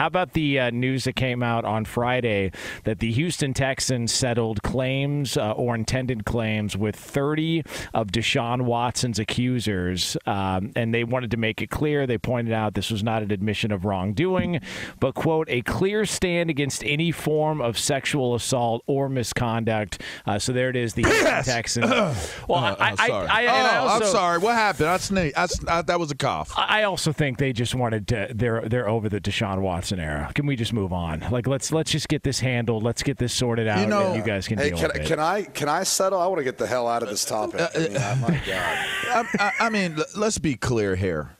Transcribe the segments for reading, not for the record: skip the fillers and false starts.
How about the news that came out on Friday that the Houston Texans settled claims or intended claims with 30 of Deshaun Watson's accusers, and they wanted to make it clear. They pointed out this was not an admission of wrongdoing, but, quote, a clear stand against any form of sexual assault or misconduct. So there it is, the Houston Texans. I'm sorry. What happened? I that was a cough. I also think they just wanted to – they're over the Deshaun Watson era. Can we just move on? Like, let's just get this handled. Let's get this sorted out. You know, and you guys can deal with it. Can I settle? I want to get the hell out of this topic. My God. I mean, let's be clear here.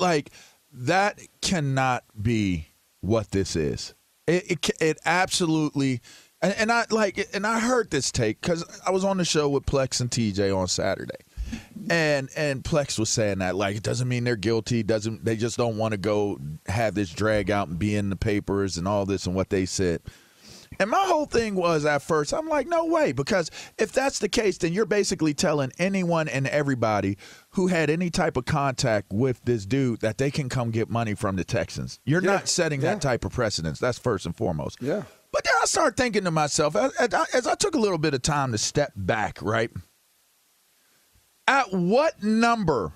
Like, that cannot be what this is. It absolutely. And I heard this take because I was on the show with Plex and TJ on Saturday. And Plex was saying that, like, it doesn't mean they're guilty, they just don't want to go have this drag out and be in the papers and all this and what they said. And my whole thing was at first, I'm like, no way, because if that's the case, then you're basically telling anyone and everybody who had any type of contact with this dude that they can come get money from the Texans. You're not setting that type of precedence. That's first and foremost. Yeah. But then I started thinking to myself, as I took a little bit of time to step back, right? At what number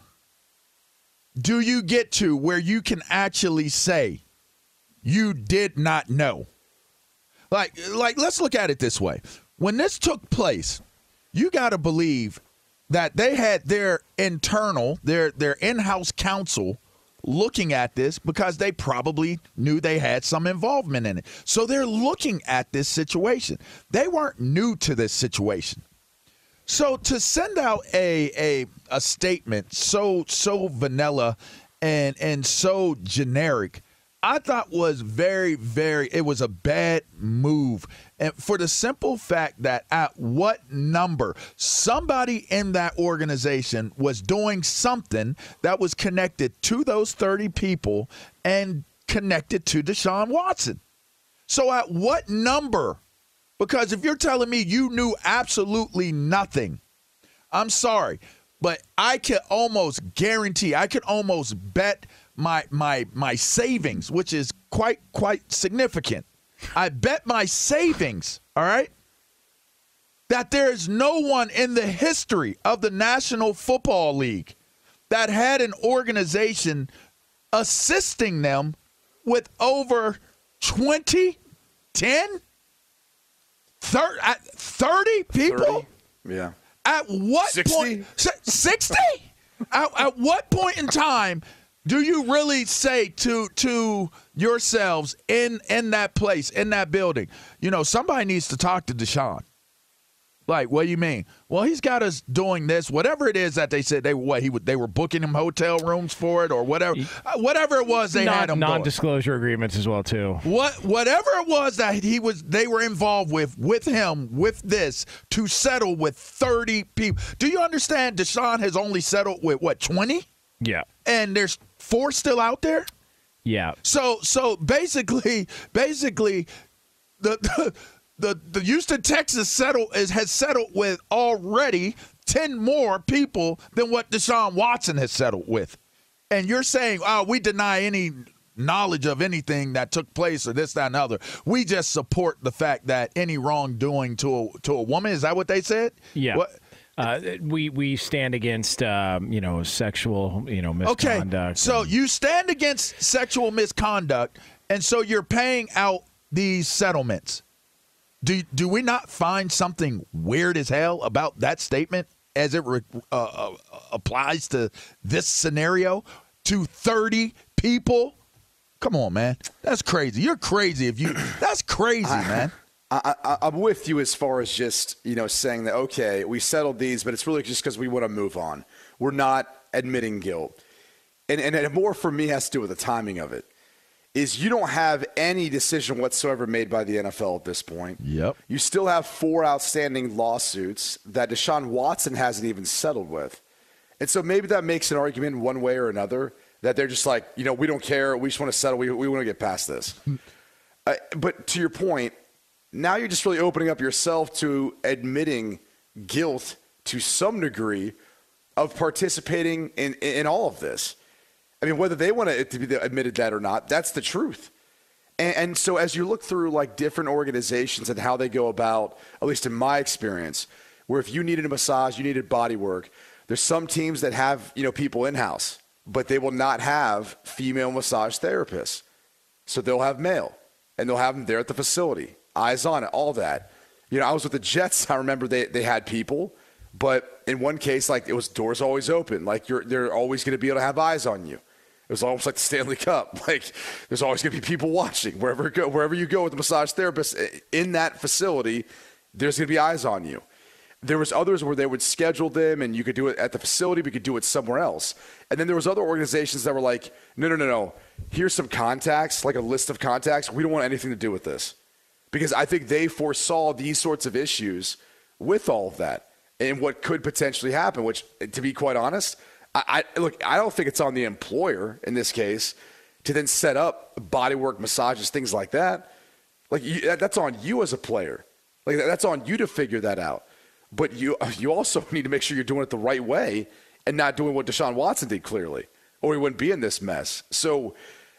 do you get to where you can actually say you did not know? Like, let's look at it this way. When this took place, you got to believe that they had their internal, their in-house counsel looking at this because they probably knew they had some involvement in it. So they're looking at this situation. They weren't new to this situation. So to send out a statement so vanilla and so generic, I thought was very, very, it was a bad move. And for the simple fact that at what number somebody in that organization was doing something that was connected to those 30 people and connected to Deshaun Watson. So at what number? Because if you're telling me you knew absolutely nothing, I'm sorry, but I can almost guarantee, I could almost bet my savings, which is quite significant. I bet my savings, all right, that there is no one in the history of the National Football League that had an organization assisting them with over 20, 10, 30 people? 30? Yeah. At what 60? Point? 60? At what point in time do you really say to yourselves in that place, in that building, you know, somebody needs to talk to Deshaun? Like, what do you mean? Well, he's got us doing this, whatever it is that they said they were booking him hotel rooms for it or whatever, whatever it was they had him doing. Non-disclosure agreements as well too. Whatever it was that they were involved with him, with this to settle with 30 people. Do you understand? Deshaun has only settled with what 20? Yeah, and there's 4 still out there. Yeah. So basically the. The Houston Texans has settled with already 10 more people than what Deshaun Watson has settled with. And you're saying, oh, we deny any knowledge of anything that took place or this, that, and the other. We just support the fact that any wrongdoing to a woman, is that what they said? Yeah. What? We stand against, you know, sexual, you know, misconduct. Okay, so you stand against sexual misconduct, and so you're paying out these settlements. Do we not find something weird as hell about that statement as it applies to this scenario to 30 people? Come on, man. That's crazy. You're crazy if you – that's crazy, man. I'm with you as far as just, you know, saying that, okay, we settled these, but it's really just because we want to move on. We're not admitting guilt. And it more for me has to do with the timing of it. Is you don't have any decision whatsoever made by the NFL at this point. Yep. You still have 4 outstanding lawsuits that Deshaun Watson hasn't even settled with. And so maybe that makes an argument one way or another that they're just like, you know, we don't care. We just want to settle. We want to get past this. But to your point, now you're just really opening up yourself to admitting guilt to some degree of participating in all of this. I mean, whether they want it to be admitted that or not, that's the truth. And so as you look through like different organizations and how they go about, at least in my experience, where if you needed a massage, you needed body work, there's some teams that have, you know, people in-house, but they will not have female massage therapists. So they'll have male, and they'll have them there at the facility, eyes on it, all that. You know, I was with the Jets. I remember they had people, but in one case, like, it was doors always open. Like, they're always going to be able to have eyes on you. It was almost like the Stanley Cup. Like, there's always going to be people watching. Wherever you go with the massage therapist, in that facility, there's going to be eyes on you. There was others where they would schedule them, and you could do it at the facility, but you could do it somewhere else. And then there was other organizations that were like, no, here's some contacts, like a list of contacts. We don't want anything to do with this. Because I think they foresaw these sorts of issues with all of that and what could potentially happen, which, to be quite honest, I don't think it's on the employer in this case to then set up bodywork, massages, things like that. Like, that's on you as a player. Like, that's on you to figure that out. But you also need to make sure you're doing it the right way and not doing what Deshaun Watson did, clearly, or he wouldn't be in this mess. So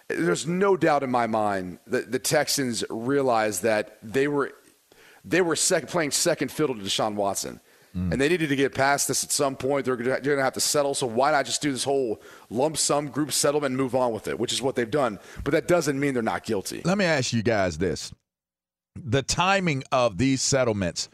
there's no doubt in my mind that the Texans realized that they were playing second fiddle to Deshaun Watson. And they needed to get past this at some point. They're going to have to settle, so why not just do this whole lump sum group settlement and move on with it, which is what they've done. But that doesn't mean they're not guilty. Let me ask you guys this. The timing of these settlements,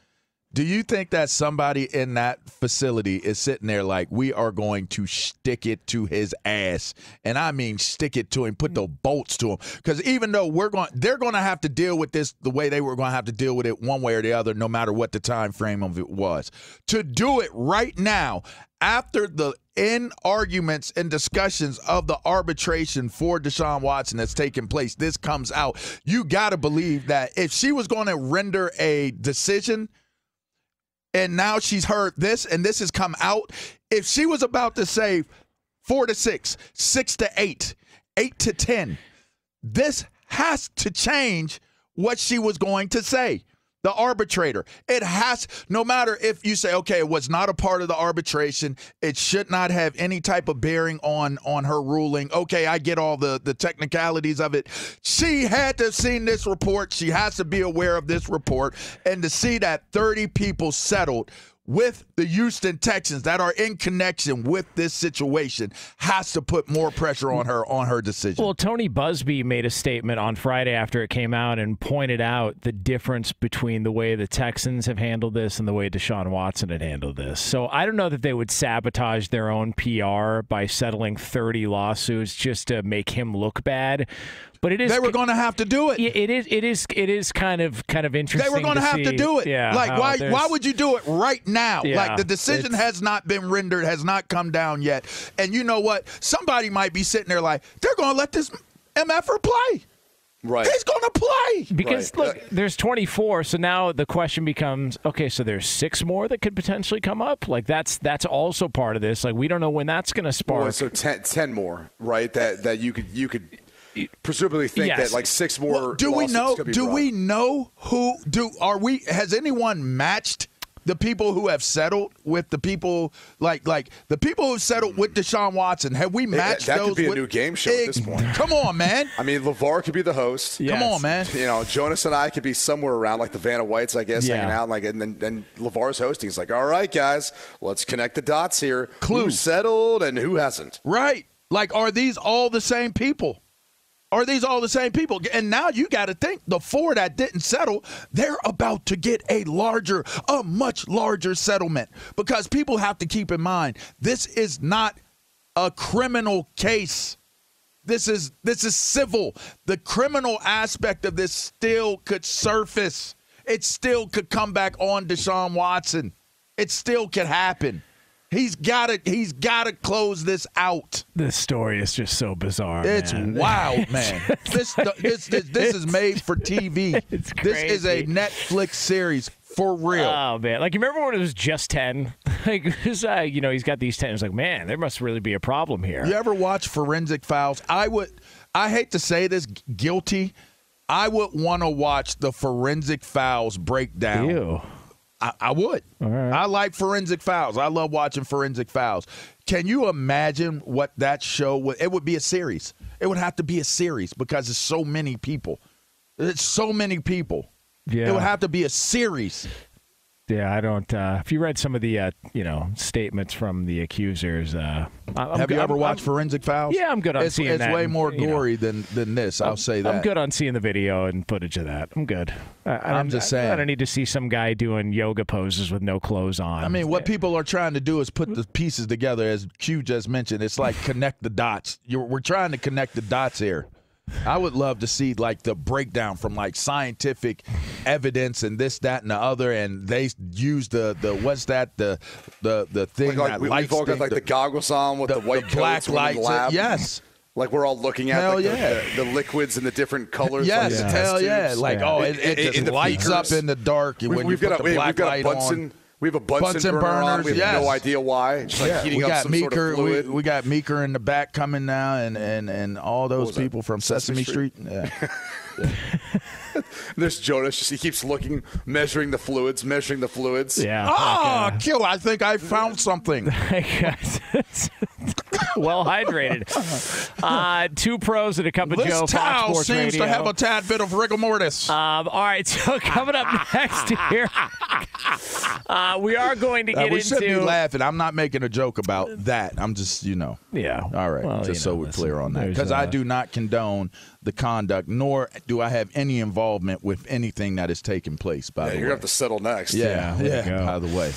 do you think that somebody in that facility is sitting there like, we are going to stick it to his ass? And I mean stick it to him, put the bolts to him. Because even though they're going to have to deal with this the way they were going to have to deal with it one way or the other, no matter what the time frame of it was. To do it right now, after the end arguments and discussions of the arbitration for Deshaun Watson that's taken place, this comes out. You got to believe that if she was going to render a decision – and now she's heard this, and this has come out. If she was about to say 4 to 6, 6 to 8, 8 to 10, this has to change what she was going to say. The arbitrator, it has, no matter if you say, okay, it was not a part of the arbitration, it should not have any type of bearing on her ruling. Okay, I get all the technicalities of it. She had to have seen this report. She has to be aware of this report. And to see that 30 people settled with the Houston Texans that are in connection with this situation has to put more pressure on her decision. Well, Tony Busby made a statement on Friday after it came out and pointed out the difference between the way the Texans have handled this and the way Deshaun Watson had handled this. So I don't know that they would sabotage their own PR by settling 30 lawsuits just to make him look bad. But it is, they were going to have to do it. It is kind of interesting. They were going to have to do it. Yeah, like, why would you do it right now? Yeah, like, the decision has not been rendered, has not come down yet. And you know what? Somebody might be sitting there like, they're going to let this MFR play. Right. He's going to play. Because, look, there's 24, so now the question becomes, okay, so there's 6 more that could potentially come up? Like, that's also part of this. Like, we don't know when that's going to spark. Well, so 10 more, right, that you could – presumably think, yes, that like 6 more. Well, do we know? Do brought. We know who? Do are we? Has anyone matched the people who have settled with the people like the people who settled with Deshaun Watson? Have we matched that those? That could be a new game show at this point. Come on, man. I mean, LeVar could be the host. Yes. Come on, man. You know, Jonas and I could be somewhere around like the Vanna Whites, I guess, hanging out. Like, and then LeVar's hosting. He's like, all right, guys, let's connect the dots here. Clue. Who settled and who hasn't? Right. Like, are these all the same people? Are these all the same people? And now you got to think, the 4 that didn't settle, they're about to get a much larger settlement, because people have to keep in mind, this is not a criminal case. This is civil. The criminal aspect of this still could surface. It still could come back on Deshaun Watson. It still could happen. He's gotta close this out. This story is just so bizarre. It's wild, man. This is made for TV. It's crazy. This is a Netflix series. For real. Oh, man. Like, you remember when it was just 10? Like, it was, you know, he's got these 10. It's like, man, there must really be a problem here. You ever watch Forensic Files? I hate to say this, guilty. I would want to watch the Forensic Files breakdown. Ew. I would. All right. I like Forensic Files. I love watching Forensic Files. Can you imagine what that show would? It would be a series. It would have to be a series because it's so many people. It's so many people. Yeah. It would have to be a series. Yeah, I don't. If you read some of the, statements from the accusers, have you ever watched Forensic Files? Yeah, I'm good on seeing that. It's way more gory than this. I'll say that. I'm good on seeing the video and footage of that. I'm good. I'm just saying. I don't need to see some guy doing yoga poses with no clothes on. I mean, what people are trying to do is put the pieces together, as Q just mentioned. It's like connect the dots. We're trying to connect the dots here. I would love to see like the breakdown from like scientific evidence and this, that, and the other, and they use the what's that the thing like that lights all got like the goggles on with the white black lights. In the lab. Yes. Like we're all looking at the liquids and the different colors. Yes, like hell yeah! Like it just lights up in the dark. We have a Bunsen burner on. We have no idea why. It's like heating up some sort of fluid. We got Meeker in the back coming now, and all those people from Sesame Street. Yeah. Yeah. There's Jonas. He keeps looking, measuring the fluids. Yeah. Oh, Q, I think I found something. Well hydrated. Two pros and a cup of Joe. This towel seems to have a tad bit of rigor mortis. All right, so coming up next here, we are going to get into. We should be laughing. I'm not making a joke about that. I'm just, Yeah. All right. Well, so we're clear on that, because I do not condone the conduct, nor do I have any involvement with anything that is taking place. By the way, you're gonna have to settle next. Yeah. By the way.